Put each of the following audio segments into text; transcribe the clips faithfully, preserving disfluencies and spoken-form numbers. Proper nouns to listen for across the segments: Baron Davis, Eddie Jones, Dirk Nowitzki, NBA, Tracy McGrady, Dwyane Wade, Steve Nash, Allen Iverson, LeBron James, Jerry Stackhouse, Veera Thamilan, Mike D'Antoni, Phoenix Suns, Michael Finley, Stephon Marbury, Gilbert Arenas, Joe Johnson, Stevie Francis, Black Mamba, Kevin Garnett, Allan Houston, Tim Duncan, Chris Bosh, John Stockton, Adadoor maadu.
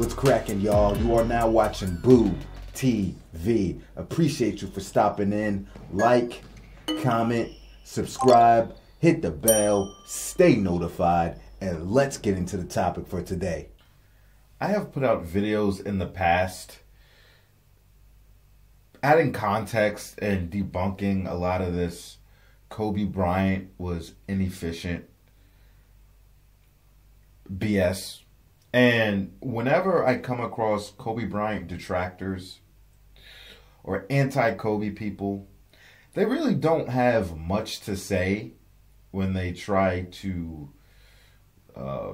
What's cracking, y'all? You are now watching B U T V. Appreciate you for stopping in. Like, comment, subscribe, hit the bell, stay notified, and let's get into the topic for today. I have put out videos in the past adding context and debunking a lot of this. Kobe Bryant was inefficient B S. And whenever I come across Kobe Bryant detractors or anti-Kobe people, they really don't have much to say when they try to uh,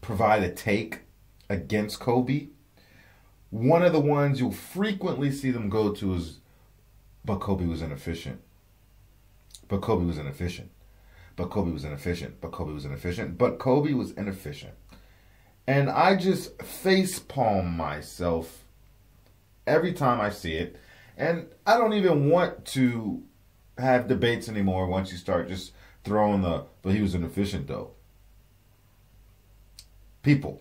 provide a take against Kobe. One of the ones you'll frequently see them go to is, but Kobe was inefficient. But Kobe was inefficient. But Kobe was inefficient. But Kobe was inefficient. But Kobe was inefficient. And I just facepalm myself every time I see it. And I don't even want to have debates anymore once you start just throwing the, but he was inefficient though. People.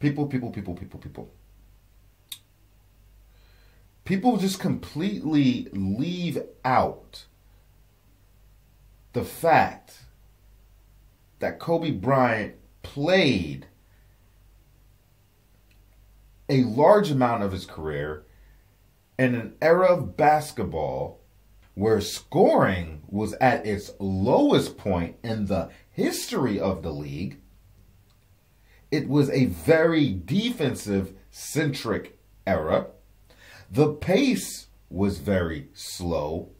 People, people, people, people, people. People just completely leave out the fact that Kobe Bryant played a large amount of his career in an era of basketball where scoring was at its lowest point in the history of the league. It was a very defensive-centric era. The pace was very slow.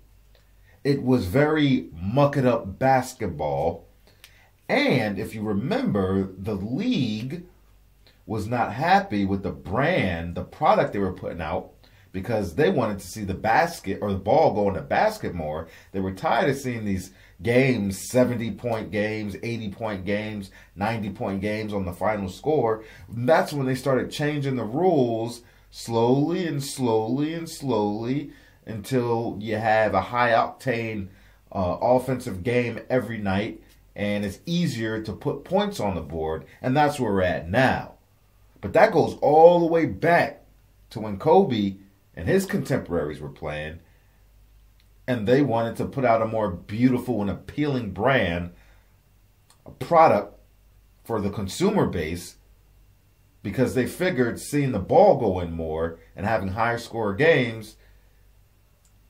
It was very muck-it-up basketball. And if you remember, the league was not happy with the brand, the product they were putting out, because they wanted to see the basket or the ball go in the basket more. They were tired of seeing these games, seventy-point games, eighty-point games, ninety-point games on the final score. That's when they started changing the rules slowly and slowly and slowly, until you have a high-octane uh, offensive game every night, and it's easier to put points on the board, and that's where we're at now. But that goes all the way back to when Kobe and his contemporaries were playing, and they wanted to put out a more beautiful and appealing brand, a product for the consumer base, because they figured seeing the ball go in more and having higher score games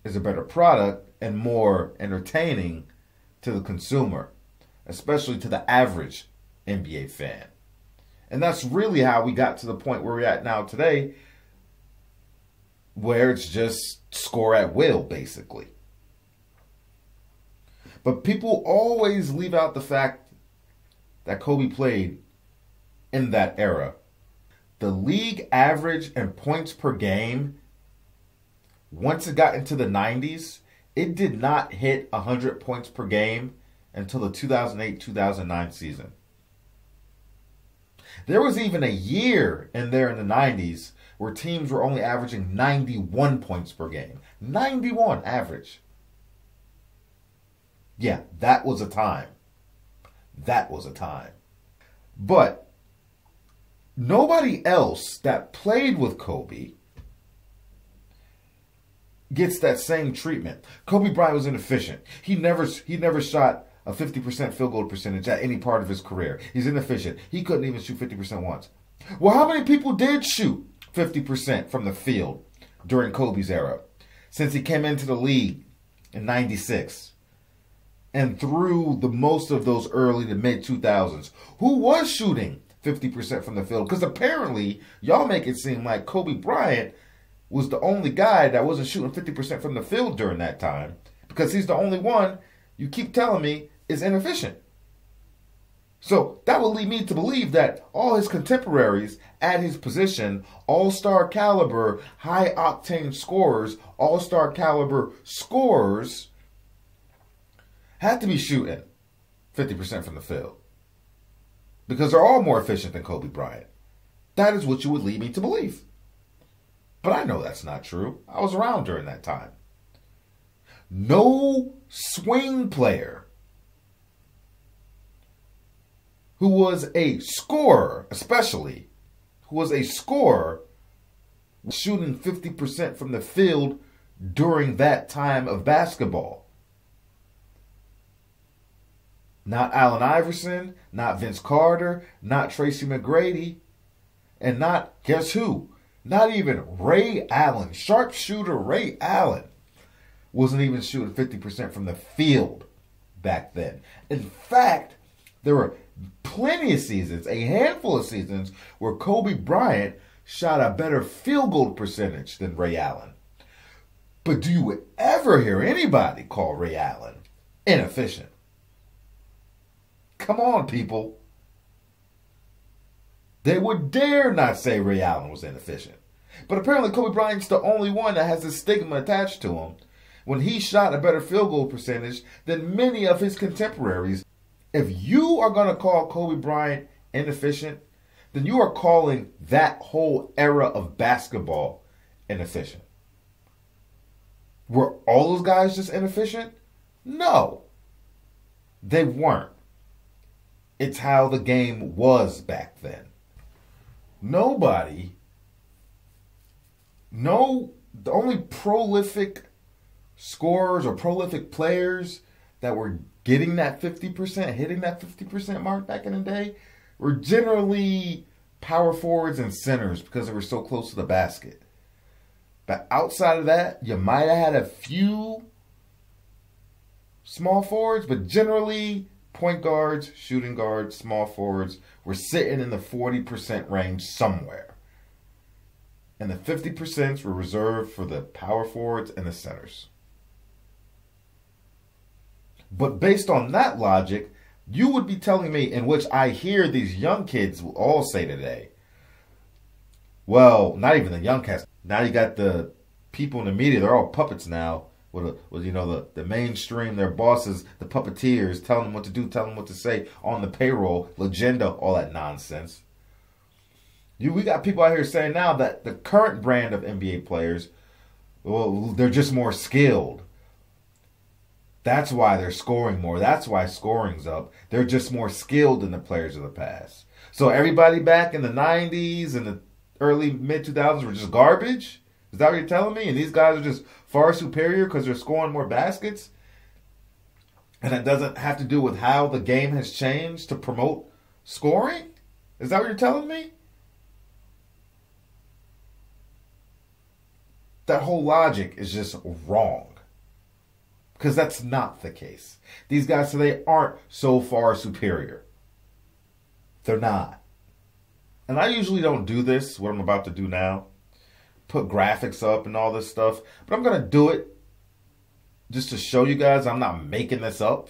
is a better product and more entertaining to the consumer, especially to the average N B A fan. And that's really how we got to the point where we're at now today, where it's just score at will, basically. But people always leave out the fact that Kobe played in that era. The league average and points per game, once it got into the nineties, it did not hit one hundred points per game until the two thousand eight two thousand nine season. There was even a year in there in the nineties where teams were only averaging ninety-one points per game. ninety-one average. Yeah, that was a time. That was a time. But nobody else that played with Kobe gets that same treatment. Kobe Bryant was inefficient. He never he never shot a fifty percent field goal percentage at any part of his career. He's inefficient. He couldn't even shoot fifty percent once. Well, how many people did shoot fifty percent from the field during Kobe's era? Since he came into the league in ninety-six and through the most of those early to mid two thousands, who was shooting fifty percent from the field? Because apparently y'all make it seem like Kobe Bryant was the only guy that wasn't shooting fifty percent from the field during that time, because he's the only one you keep telling me is inefficient. So that would lead me to believe that all his contemporaries at his position, all-star caliber, high-octane scorers, all-star caliber scorers, had to be shooting fifty percent from the field, because they're all more efficient than Kobe Bryant. That is what you would lead me to believe. But I know that's not true. I was around during that time. No swing player who was a scorer, especially, who was a scorer, shooting fifty percent from the field during that time of basketball. Not Allen Iverson, not Vince Carter, not Tracy McGrady, and not, guess who? Not even Ray Allen. Sharpshooter Ray Allen wasn't even shooting fifty percent from the field back then. In fact, there were plenty of seasons, a handful of seasons, where Kobe Bryant shot a better field goal percentage than Ray Allen. But do you ever hear anybody call Ray Allen inefficient? Come on, people. They would dare not say Ray Allen was inefficient. But apparently Kobe Bryant's the only one that has a stigma attached to him when he shot a better field goal percentage than many of his contemporaries. If you are going to call Kobe Bryant inefficient, then you are calling that whole era of basketball inefficient. Were all those guys just inefficient? No, they weren't. It's how the game was back then. Nobody, no, the only prolific scorers or prolific players that were getting that fifty percent, hitting that fifty percent mark back in the day, were generally power forwards and centers because they were so close to the basket. But outside of that, you might have had a few small forwards, but generally point guards, shooting guards, small forwards were sitting in the forty percent range somewhere. And the fifty percent were reserved for the power forwards and the centers. But based on that logic, you would be telling me, in which I hear these young kids will all say today, well, not even the young cats. Now you got the people in the media, they're all puppets now. With, a, with you know, the, the mainstream, their bosses, the puppeteers, telling them what to do, telling them what to say, on the payroll, Legenda, all that nonsense. You, we got people out here saying now that the current brand of N B A players, well, they're just more skilled. That's why they're scoring more. That's why scoring's up. They're just more skilled than the players of the past. So everybody back in the nineties and the early, mid two thousands were just garbage? Is that what you're telling me? And these guys are just far superior because they're scoring more baskets? And it doesn't have to do with how the game has changed to promote scoring? Is that what you're telling me? That whole logic is just wrong. Because that's not the case. These guys today aren't so far superior. They're not. And I usually don't do this, what I'm about to do now. Put graphics up and all this stuff, but I'm gonna do it just to show you guys I'm not making this up,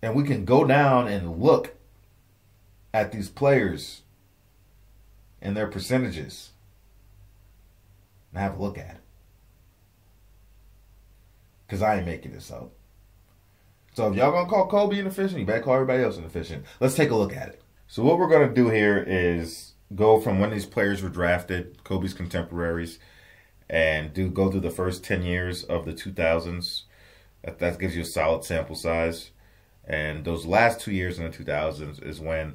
and we can go down and look at these players and their percentages and have a look at it, because I ain't making this up. So if y'all gonna call Kobe inefficient, you better call everybody else inefficient. Let's take a look at it. So what we're gonna do here is go from when these players were drafted, Kobe's contemporaries, and do go through the first ten years of the two thousands. That, that gives you a solid sample size. And those last two years in the two thousands is when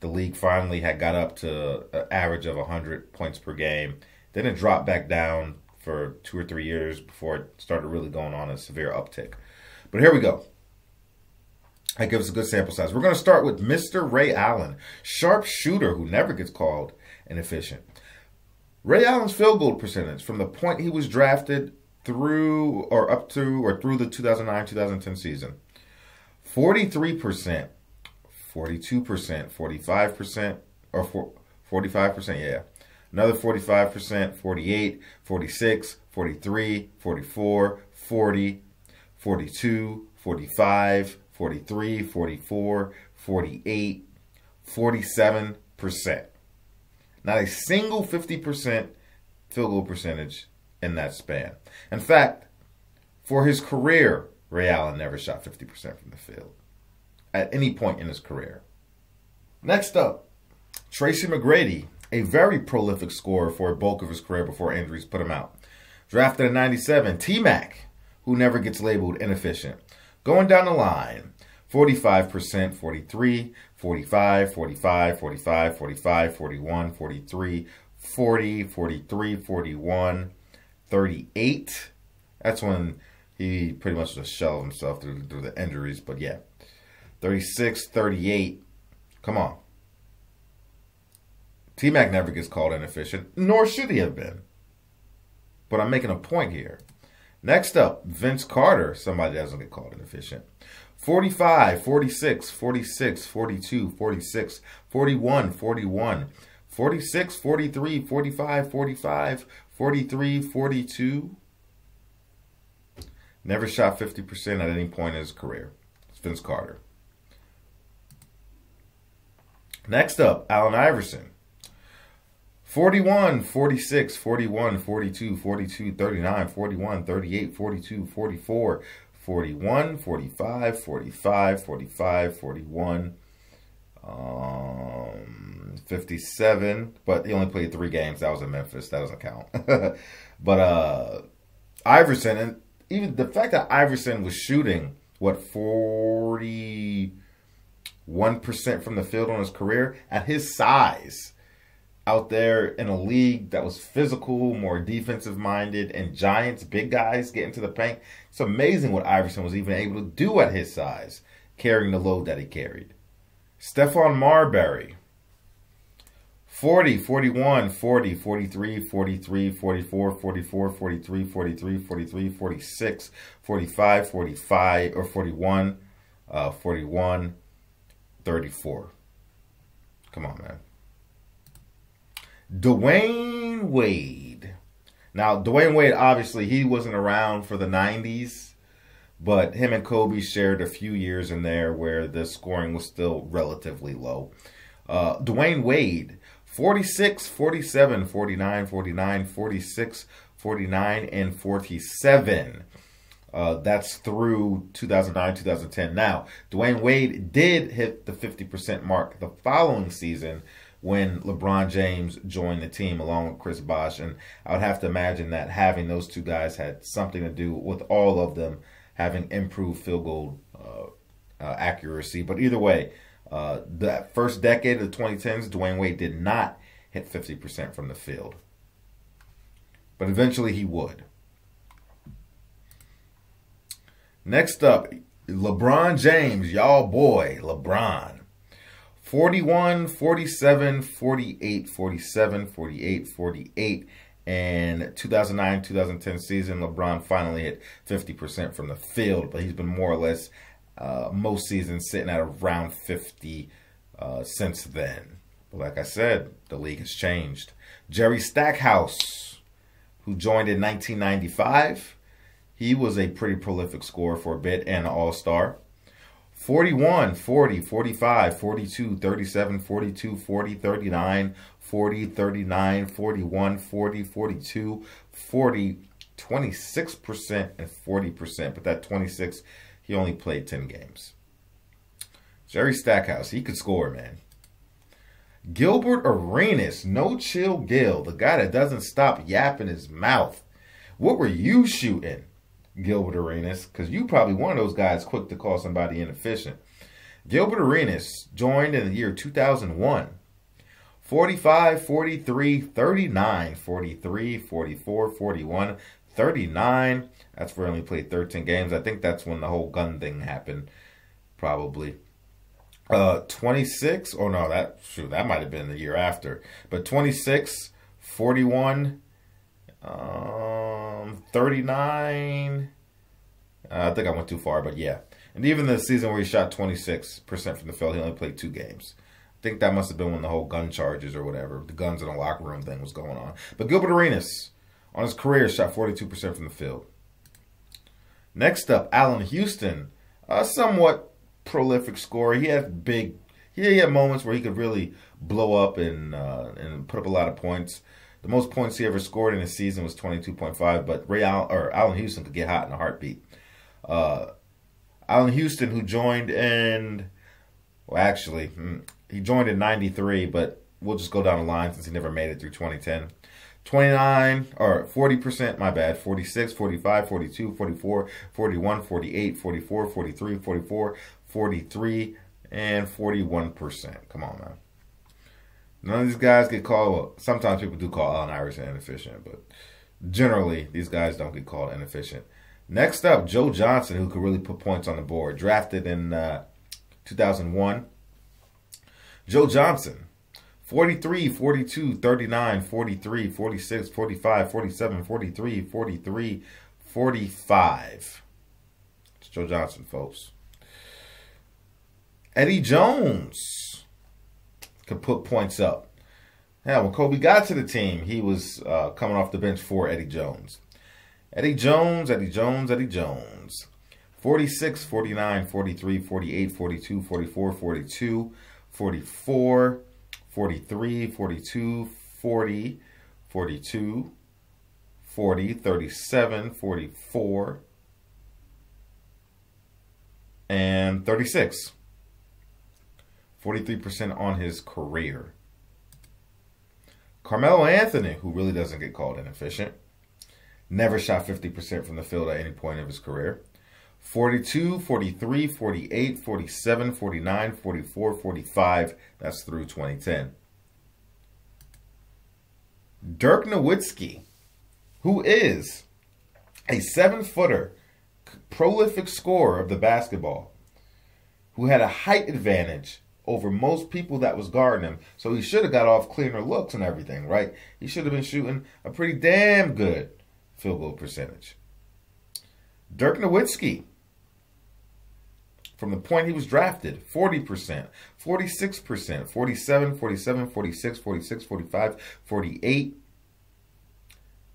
the league finally had got up to an average of one hundred points per game. Then it dropped back down for two or three years before it started really going on a severe uptick. But here we go. That gives us a good sample size. We're going to start with Mister Ray Allen, sharpshooter who never gets called inefficient. Ray Allen's field goal percentage from the point he was drafted through or up to or through the two thousand nine two thousand ten season. forty-three percent, forty-two percent, forty-five percent, or forty-five percent, yeah. Another forty-five percent, forty-eight, forty-six, forty-three, forty-four, forty, forty-two, forty-five, forty-three, forty-four, forty-eight, forty-seven percent. Not a single fifty percent field goal percentage in that span. In fact, for his career, Ray Allen never shot fifty percent from the field at any point in his career. Next up, Tracy McGrady, a very prolific scorer for a bulk of his career before injuries put him out. Drafted in ninety-seven, T-Mac, who never gets labeled inefficient. Going down the line, forty-five percent, forty-three, forty-five, forty-five, forty-five, forty-five, forty-one, forty-three, forty, forty-three, forty-one, thirty-eight. That's when he pretty much was a shell of himself through, through the injuries, but yeah. thirty-six, thirty-eight. Come on. T-Mac never gets called inefficient, nor should he have been. But I'm making a point here. Next up, Vince Carter, somebody that doesn't get called inefficient. forty-five, forty-six, forty-six, forty-two, forty-six, forty-one, forty-one, forty-six, forty-three, forty-five, forty-five, forty-three, forty-two. Never shot fifty percent at any point in his career. It's Vince Carter. Next up, Allen Iverson. forty-one, forty-six, forty-one, forty-two, forty-two, thirty-nine, forty-one, thirty-eight, forty-two, forty-four, forty-one, forty-five, forty-five, forty-five, forty-one, um, fifty-seven, but he only played three games. That was in Memphis. That doesn't count. But uh, Iverson, and even the fact that Iverson was shooting, what, forty-one percent from the field on his career, at his size, out there in a league that was physical, more defensive-minded, and giants, big guys getting to the paint. It's amazing what Iverson was even able to do at his size, carrying the load that he carried. Stephon Marbury, forty, forty-one, forty, forty-three, forty-three, forty-four, forty-four, forty-three, forty-three, forty-three, forty-six, forty-five, forty-five, or forty-one, uh, forty-one, thirty-four. Come on, man. Dwyane Wade. Now, Dwyane Wade, obviously, he wasn't around for the nineties, but him and Kobe shared a few years in there where the scoring was still relatively low. Uh, Dwyane Wade, forty-six, forty-seven, forty-nine, forty-nine, forty-six, forty-nine, and forty-seven. Uh, that's through two thousand nine, two thousand ten. Now, Dwyane Wade did hit the fifty percent mark the following season, when LeBron James joined the team along with Chris Bosh. And I would have to imagine that having those two guys had something to do with all of them having improved field goal uh, uh, accuracy. But either way, uh, that first decade of the twenty tens, Dwyane Wade did not hit fifty percent from the field. But eventually he would. Next up, LeBron James, y'all boy, LeBron. forty-one, forty-seven, forty-eight, forty-seven, forty-eight, forty-eight, and two thousand nine, two thousand ten season, LeBron finally hit fifty percent from the field, but he's been more or less uh, most seasons sitting at around fifty uh, since then. But like I said, the league has changed. Jerry Stackhouse, who joined in nineteen ninety-five, he was a pretty prolific scorer for a bit and an all-star. forty-one, forty, forty-five, forty-two, thirty-seven, forty-two, forty, thirty-nine, forty, thirty-nine, forty-one, forty, forty-two, forty, twenty-six percent, and forty percent. But that twenty-six, he only played ten games. Jerry Stackhouse, he could score, man. Gilbert Arenas, no chill Gil, the guy that doesn't stop yapping his mouth. What were you shooting, Gilbert Arenas? Because you probably one of those guys quick to call somebody inefficient. Gilbert Arenas joined in the year two thousand one. forty-five, forty-three, thirty-nine, forty-three, forty-four, forty-one, thirty-nine. That's where he only played thirteen games. I think that's when the whole gun thing happened, probably. Uh, twenty-six, or no, that, shoot, that might have been the year after. But twenty-six, forty-one, Um, thirty-nine, uh, I think I went too far, but yeah. And even the season where he shot twenty-six percent from the field, he only played two games. I think that must have been when the whole gun charges or whatever, the guns in the locker room thing was going on. But Gilbert Arenas, on his career, shot forty-two percent from the field. Next up, Allan Houston, a somewhat prolific scorer. He had big, he had moments where he could really blow up and, uh, and put up a lot of points. The most points he ever scored in a season was twenty-two point five, but Ray Allen, or Allen Houston could get hot in a heartbeat. Uh, Allen Houston, who joined in, well, actually, he joined in ninety-three, but we'll just go down the line since he never made it through twenty ten. twenty-nine or forty percent, my bad, forty-six, forty-five, forty-two, forty-four, forty-one, forty-eight, forty-four, forty-three, forty-four, forty-three, and forty-one percent. Come on, man. None of these guys get called, well, sometimes people do call Allen Iverson inefficient, but generally these guys don't get called inefficient. Next up, Joe Johnson, who could really put points on the board. Drafted in uh, two thousand one. Joe Johnson, forty-three, forty-two, thirty-nine, forty-three, forty-six, forty-five, forty-seven, forty-three, forty-three, forty-five. It's Joe Johnson, folks. Eddie Jones could put points up. Now, when Kobe got to the team, he was uh, coming off the bench for Eddie Jones. Eddie Jones, Eddie Jones, Eddie Jones. forty-six, forty-nine, forty-three, forty-eight, forty-two, forty-four, forty-two, forty-three, forty-two, forty, thirty-seven, forty-four, and thirty-six. forty-three percent on his career. Carmelo Anthony, who really doesn't get called inefficient, never shot fifty percent from the field at any point of his career. forty-two, forty-three, forty-eight, forty-seven, forty-nine, forty-four, forty-five. That's through twenty ten. Dirk Nowitzki, who is a seven-footer, prolific scorer of the basketball, who had a height advantage over most people that was guarding him. So he should have got off cleaner looks and everything, right? He should have been shooting a pretty damn good field goal percentage. Dirk Nowitzki, from the point he was drafted, forty percent, forty-six percent, forty-seven, forty-seven, forty-six, forty-six, forty-five, forty-eight.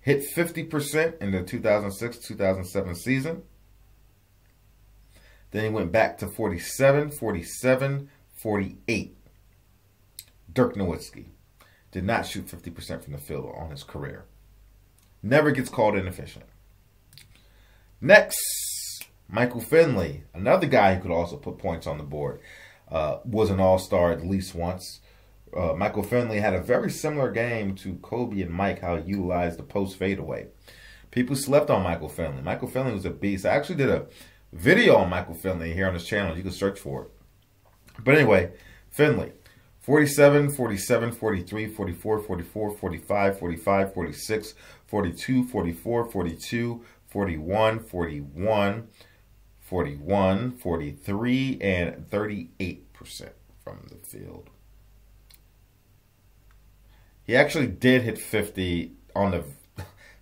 Hit fifty percent in the two thousand six, two thousand seven season. Then he went back to forty-seven, forty-seven, forty-eight. Dirk Nowitzki did not shoot fifty percent from the field on his career. Never gets called inefficient. Next, Michael Finley, another guy who could also put points on the board. Uh, was an all-star at least once. Uh, Michael Finley had a very similar game to Kobe and Mike, how he utilized the post fadeaway. People slept on Michael Finley. Michael Finley was a beast. I actually did a video on Michael Finley here on his channel. You can search for it. But anyway, Finley, forty-seven, forty-seven, forty-three, forty-four, forty-five, forty-five, forty-six, forty-two, forty-four, forty-two, forty-one, forty-one, forty-three, and thirty-eight percent from the field. He actually did hit fifty on the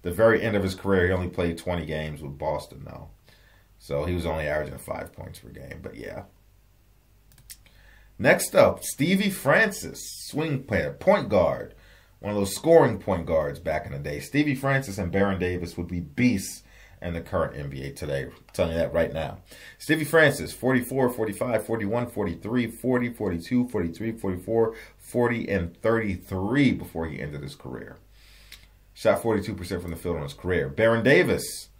the very end of his career. He only played twenty games with Boston, though. So he was only averaging five points per game, but yeah. Next up, Stevie Francis, swing player, point guard. One of those scoring point guards back in the day. Stevie Francis and Baron Davis would be beasts in the current N B A today. I'm telling you that right now. Stevie Francis, forty-four, forty-five, forty-one, forty-three, forty, forty-two, forty-three, forty-four, forty, and thirty-three before he ended his career. Shot forty-two percent from the field on his career. Baron Davis,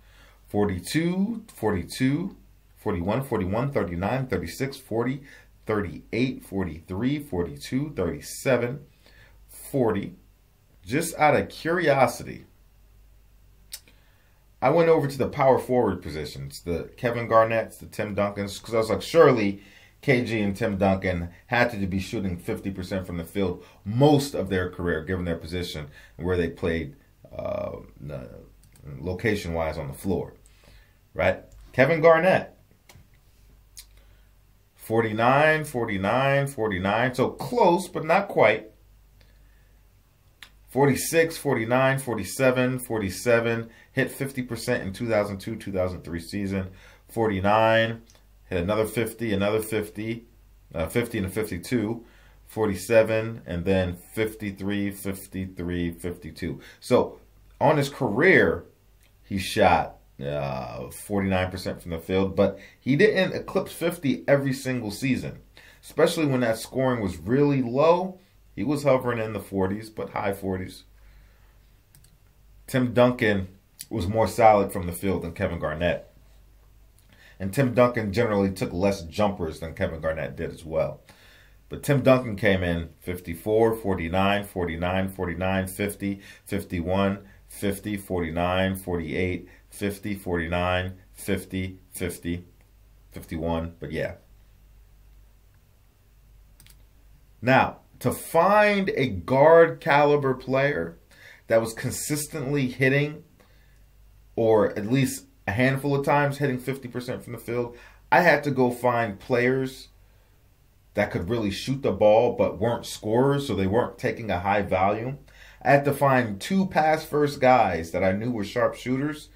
forty-two, forty-two, forty-one, forty-one, thirty-nine, thirty-six, forty, thirty-eight, forty-three, forty-two, thirty-seven, forty. Just out of curiosity, I went over to the power forward positions, the Kevin Garnetts, the Tim Duncans, because I was like, surely K G and Tim Duncan had to be shooting fifty percent from the field most of their career, given their position and where they played uh, location-wise on the floor, right? Kevin Garnett, forty-nine, forty-nine, forty-nine, so close but not quite. forty-six, forty-nine, forty-seven, forty-seven, hit fifty percent in two thousand two, two thousand three season. forty-nine, hit another fifty, another fifty, uh, fifty and fifty-two, forty-seven, and then fifty-three, fifty-three, fifty-two. So on his career, he shot forty-nine percent uh, from the field, but he didn't eclipse fifty every single season, especially when that scoring was really low. He was hovering in the forties, but high forties. Tim Duncan was more solid from the field than Kevin Garnett. And Tim Duncan generally took less jumpers than Kevin Garnett did as well. But Tim Duncan came in fifty-four, forty-nine, forty-nine, forty-nine, fifty, fifty-one, fifty, forty-nine, forty-eight, fifty, forty-nine, fifty, fifty-one, but yeah. Now, to find a guard caliber player that was consistently hitting, or at least a handful of times hitting fifty percent from the field, I had to go find players that could really shoot the ball but weren't scorers, so they weren't taking a high value. I had to find two pass-first guys that I knew were sharp shooters,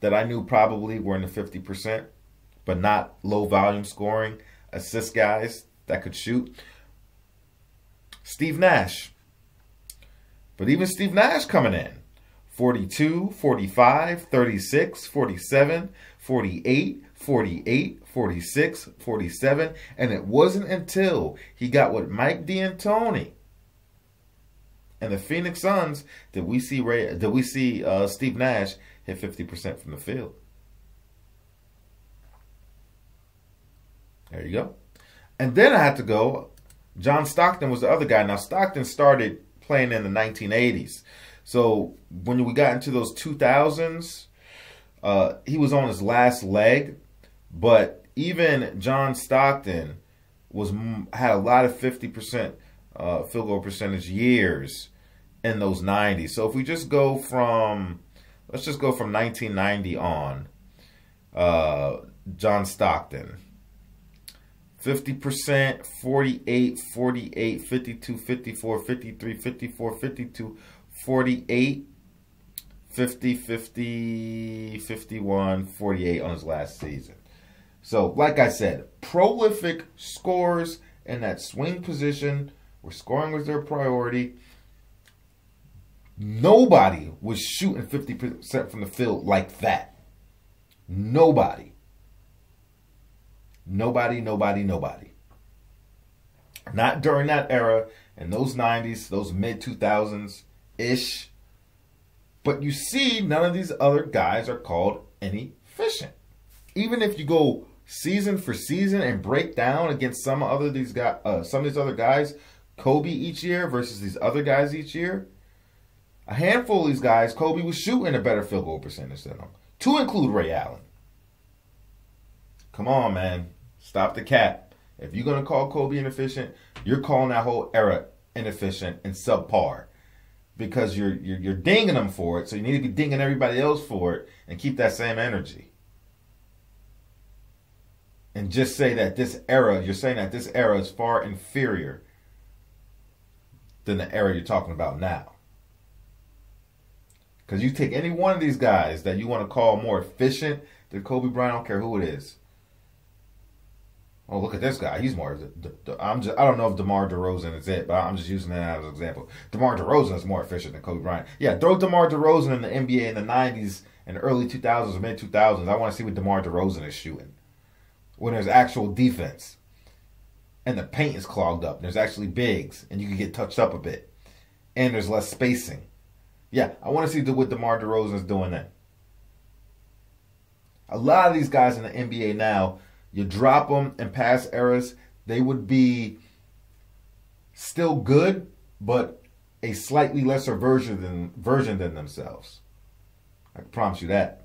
that I knew probably were in the fifty percent, but not low-volume scoring, assist guys that could shoot. Steve Nash. But even Steve Nash coming in, forty-two, forty-five, thirty-six, forty-seven, forty-eight, forty-eight, forty-six, forty-seven, and it wasn't until he got with Mike D'Antoni and the Phoenix Suns did we see Ray, did we see uh, Steve Nash hit fifty percent from the field. There you go. And then I had to go, John Stockton was the other guy. Now Stockton started playing in the nineteen eighties. So when we got into those two thousands, uh, he was on his last leg. But even John Stockton was had a lot of fifty percent uh, field goal percentage years in those nineties. So if we just go from, let's just go from nineteen ninety on, uh, John Stockton. fifty percent, forty-eight, forty-eight, fifty-two, fifty-four, fifty-three, fifty-four, fifty-two, forty-eight, fifty, fifty, fifty-one, forty-eight on his last season. So, like I said, prolific scorers in that swing position where scoring was their priority. Nobody was shooting fifty percent from the field like that. Nobody. Nobody, nobody, nobody. Not during that era, in those nineties, those mid two thousands-ish. But you see, none of these other guys are called inefficient. Even if you go season for season and break down against some other these guys, uh, some of these other guys, Kobe each year versus these other guys each year, a handful of these guys, Kobe was shooting a better field goal percentage than them, to include Ray Allen. Come on, man. Stop the cap. If you're going to call Kobe inefficient, you're calling that whole era inefficient and subpar because you're, you're you're dinging them for it. So you need to be dinging everybody else for it and keep that same energy. And just say that this era, you're saying that this era is far inferior than the era you're talking about now. Because you take any one of these guys that you want to call more efficient than Kobe Bryant, I don't care who it is. Oh, look at this guy. He's more. I'm just. I don't know if DeMar DeRozan is it, but I'm just using that as an example. DeMar DeRozan is more efficient than Kobe Bryant. Yeah, throw DeMar DeRozan in the N B A in the nineties and early two thousands or mid two thousands. I want to see what DeMar DeRozan is shooting when there's actual defense and the paint is clogged up. And there's actually bigs and you can get touched up a bit and there's less spacing. Yeah, I want to see what DeMar DeRozan is doing then. A lot of these guys in the N B A now. You drop them in past eras, they would be still good, but a slightly lesser version than version than themselves. I can promise you that.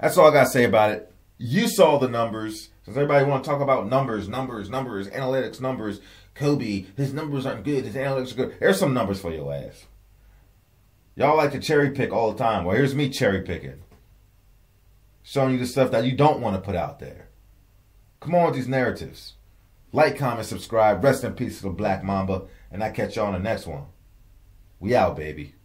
That's all I got to say about it. You saw the numbers. Does everybody want to talk about numbers, numbers, numbers, analytics, numbers? Kobe, his numbers aren't good. His analytics are good. Here's some numbers for your ass. Y'all like to cherry pick all the time. Well, here's me cherry picking. Showing you the stuff that you don't want to put out there. Come on with these narratives. Like, comment, subscribe. Rest in peace to the Black Mamba. And I catch y'all on the next one. We out, baby.